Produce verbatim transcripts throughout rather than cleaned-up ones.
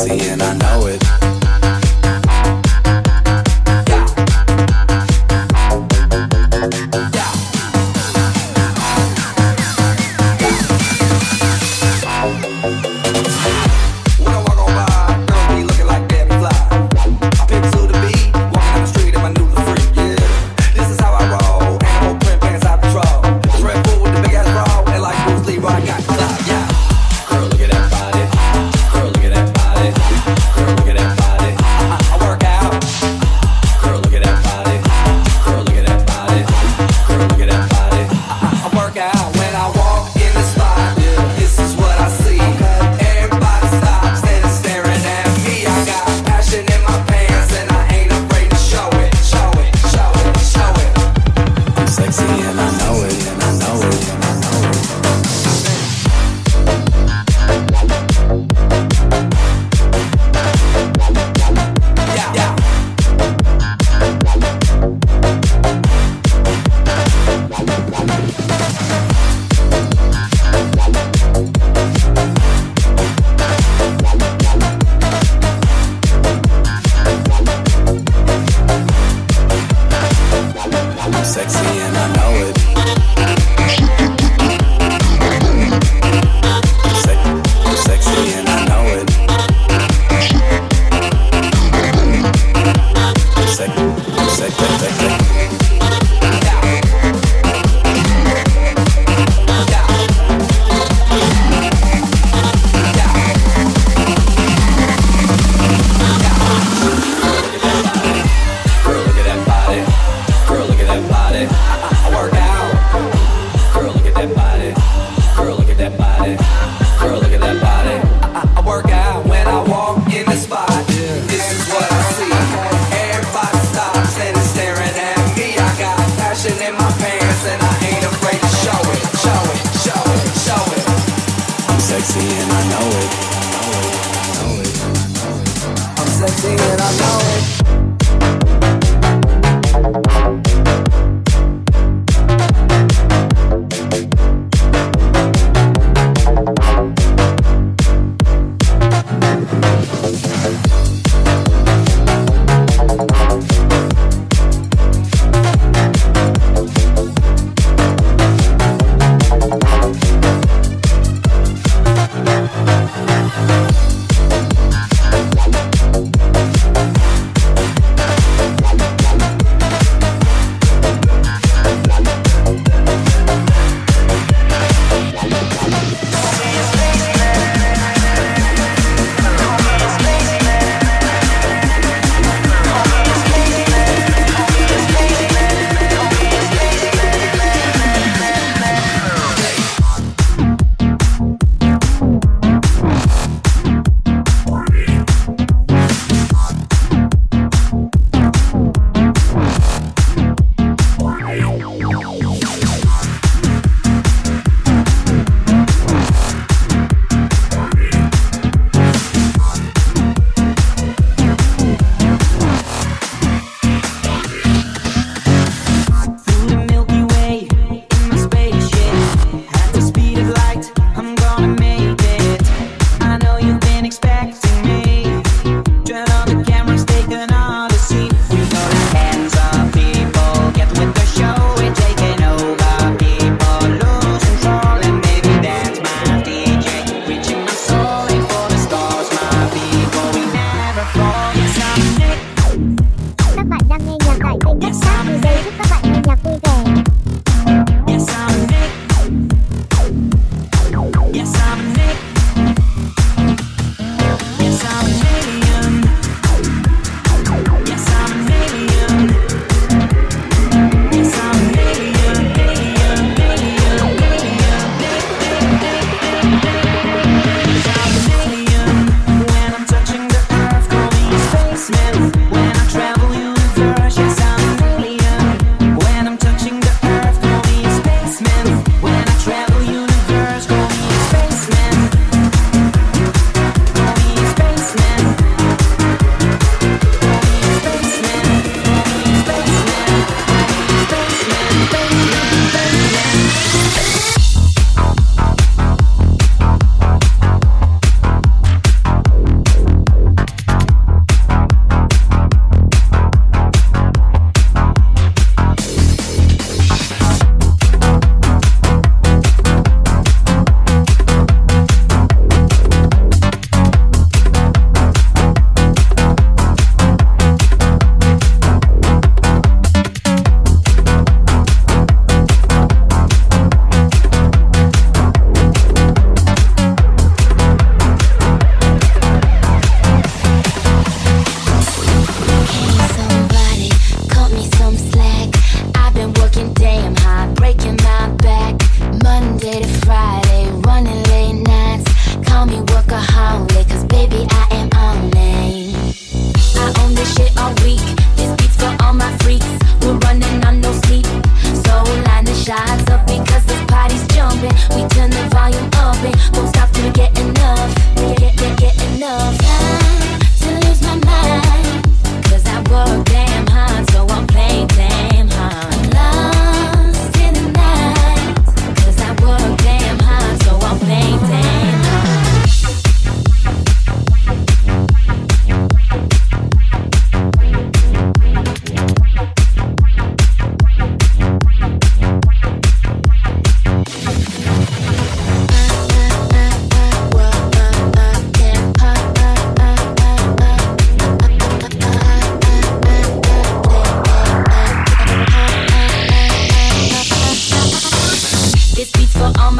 sexy and I know it. Girl, look at that body. Girl, look at that body.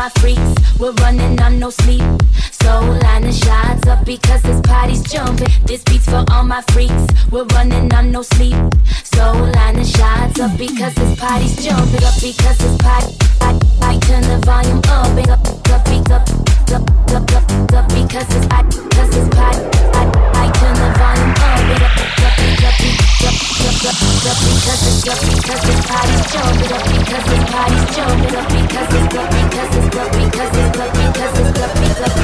my freaks, we're running on no sleep. So line the shots up because this party's jumping. This beat's for all my freaks, we're running on no sleep. So line the shots up because this party's jumping. Up because this party, I, I turn the volume up. And up, up, up, up, up, up, up, because this party, because this party, I, I turn the volume up. And up, up, up, up, up, up, because this, up, because this party's jumping. Up because this party's jumping. Up because this, up, because this, up, because this, up, because this, up, because this, up.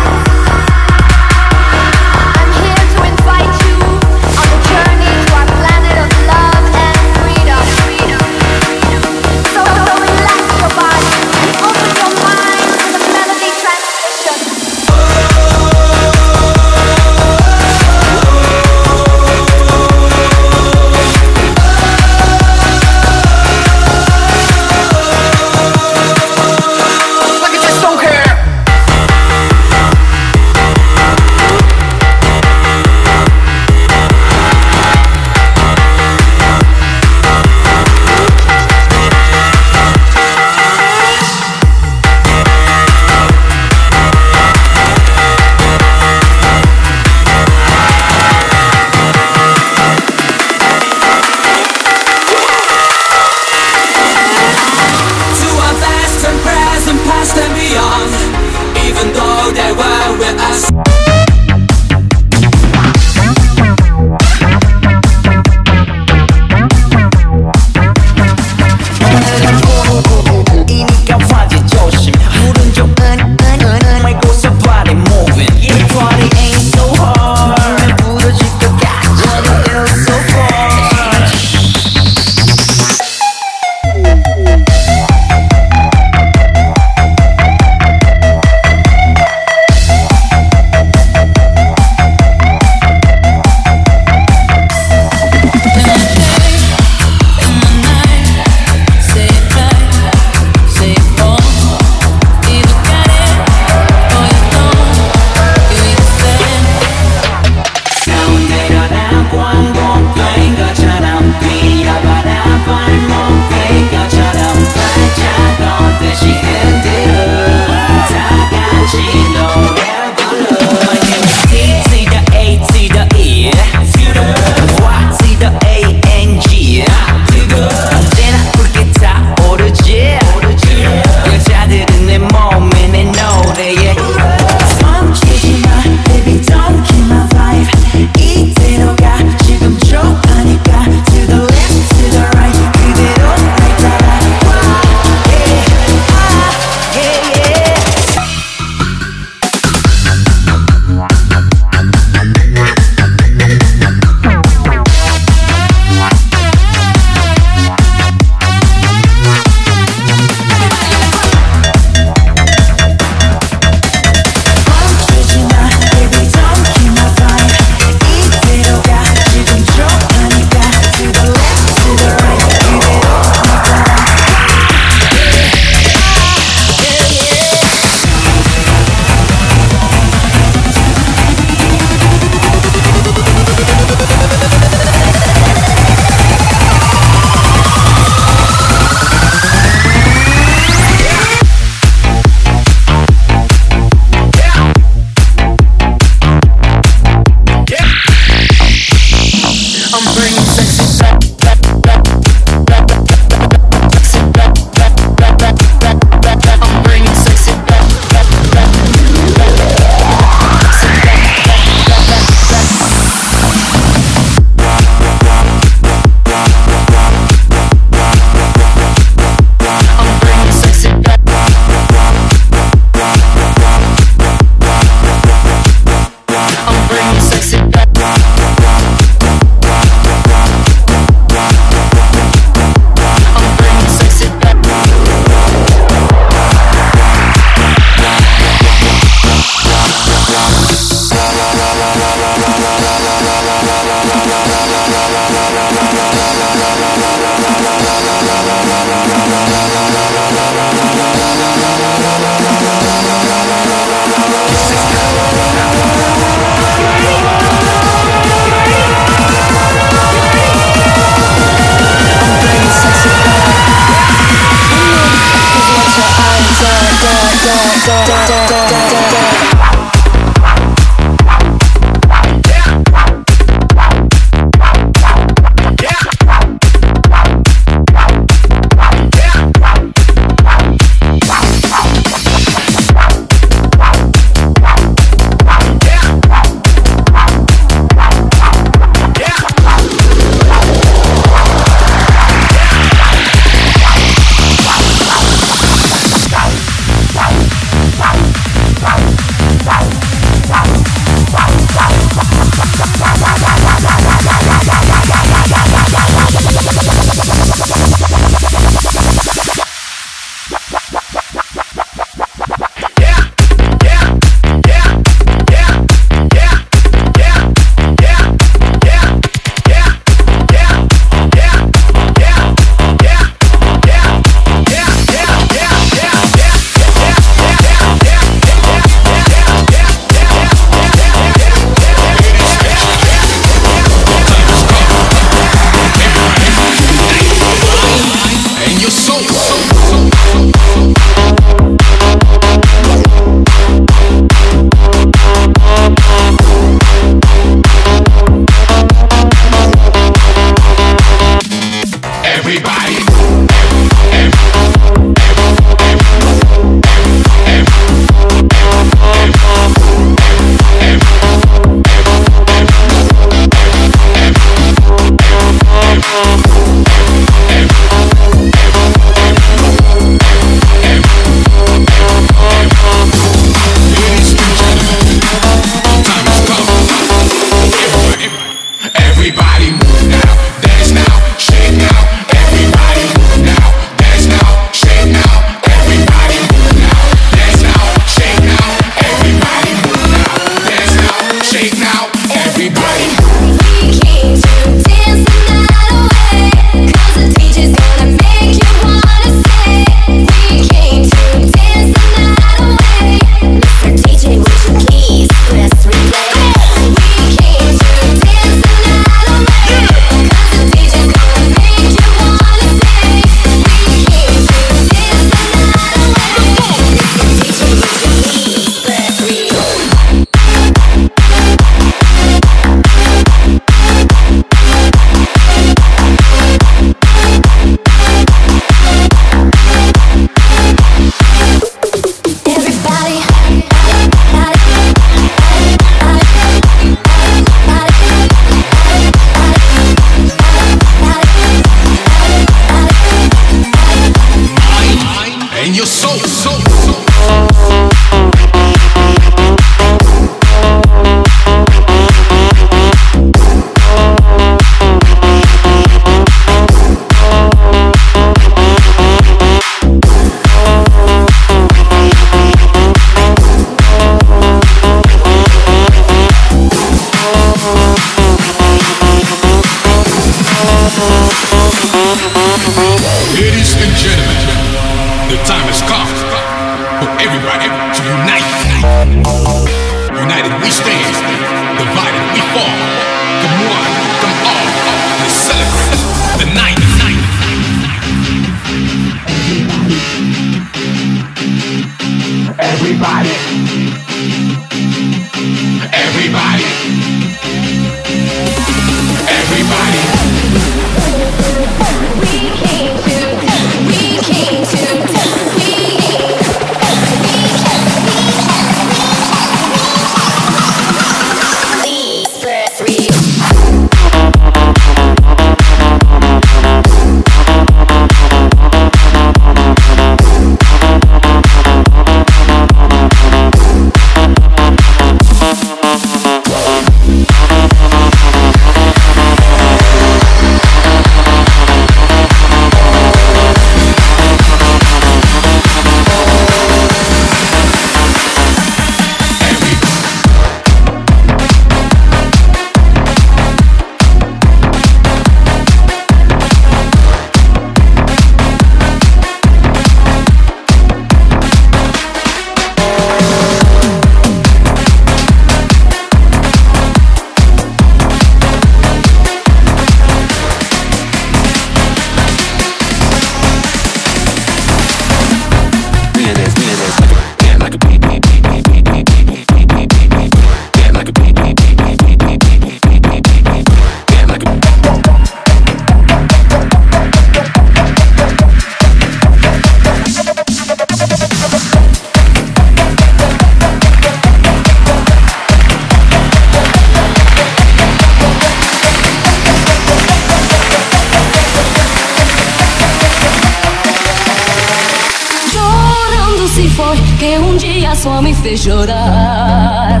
se foi quem um dia só me fez chorar.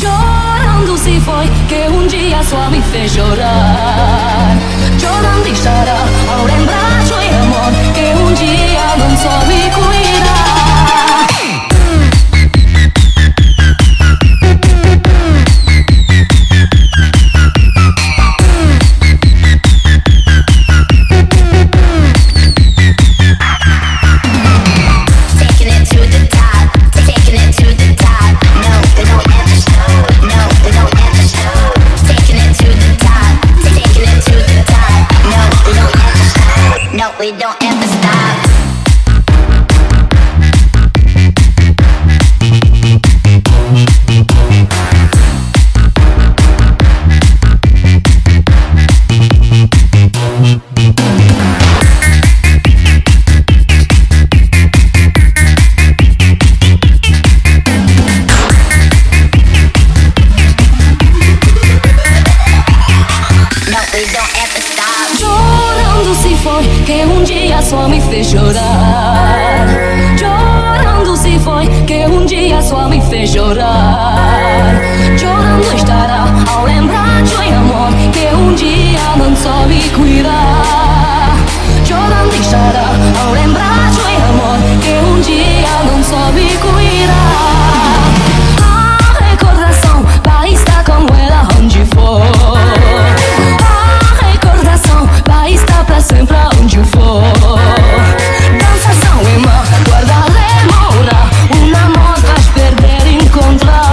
Chorando se foi quem um dia só me fez chorar. Chorando estará ao lembrar de amor que um dia não só me cuidar. We don't ever stop. Que um dia só me fez chorar. Chorando se foi que um dia só me fez chorar. Chorando estará ao lembrar de um amor que um dia não soube cuidar. Chorando estará ao lembrar de um amor que um dia não soube cuidar. A recordação vai estar com ela onde for. Está pra sempre aonde for. Dança, são irmã, guarda a lemora. Um amor vais perder e encontrar.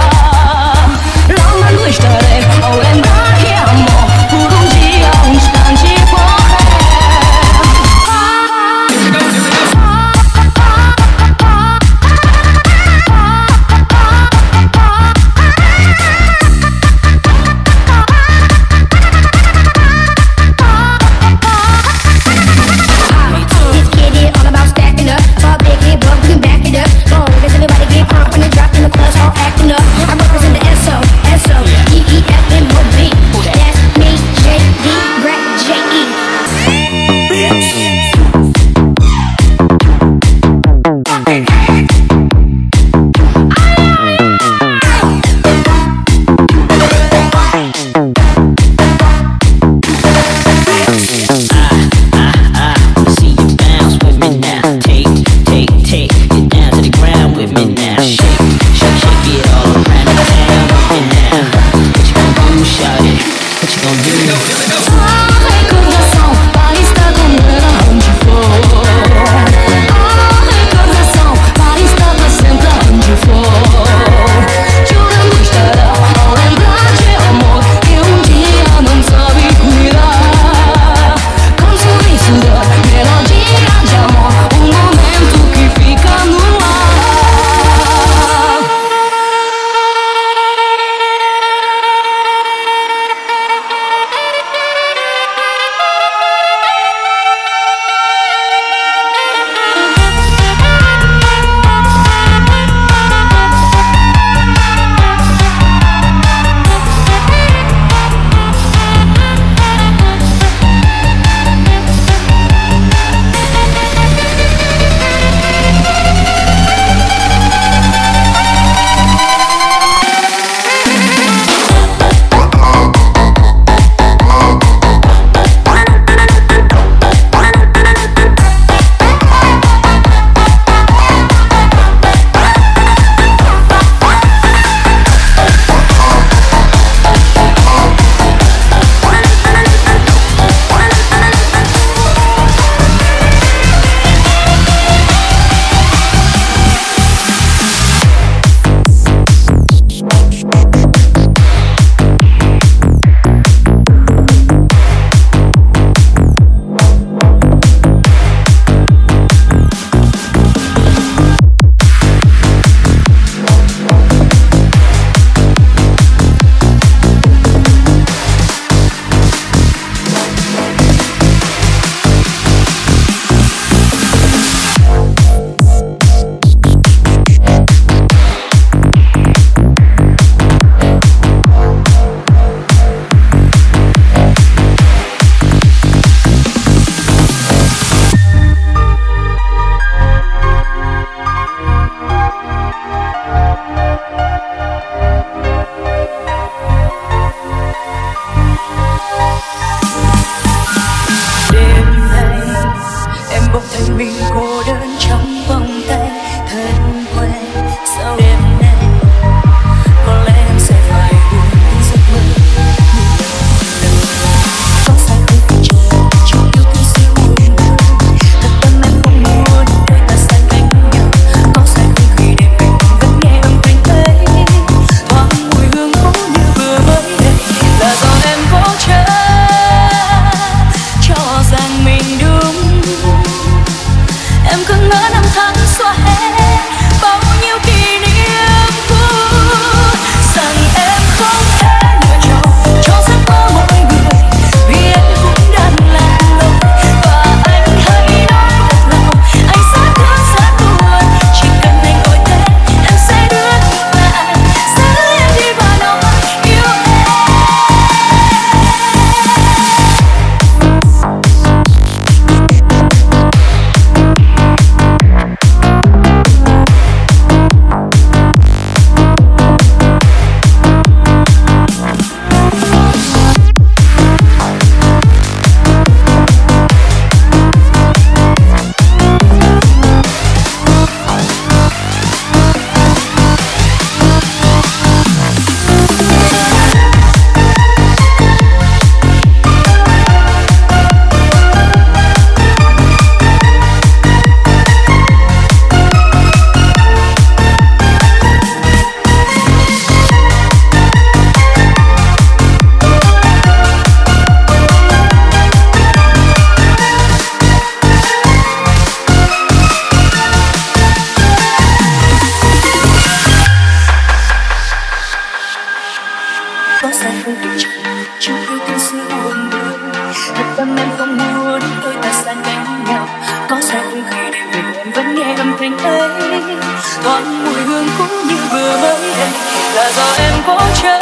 toàn mùi hương cũng như vừa mới đây là do em có trái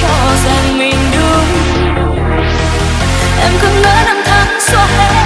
cho rằng mình đúng em cứ ngỡ năm tháng xóa hết.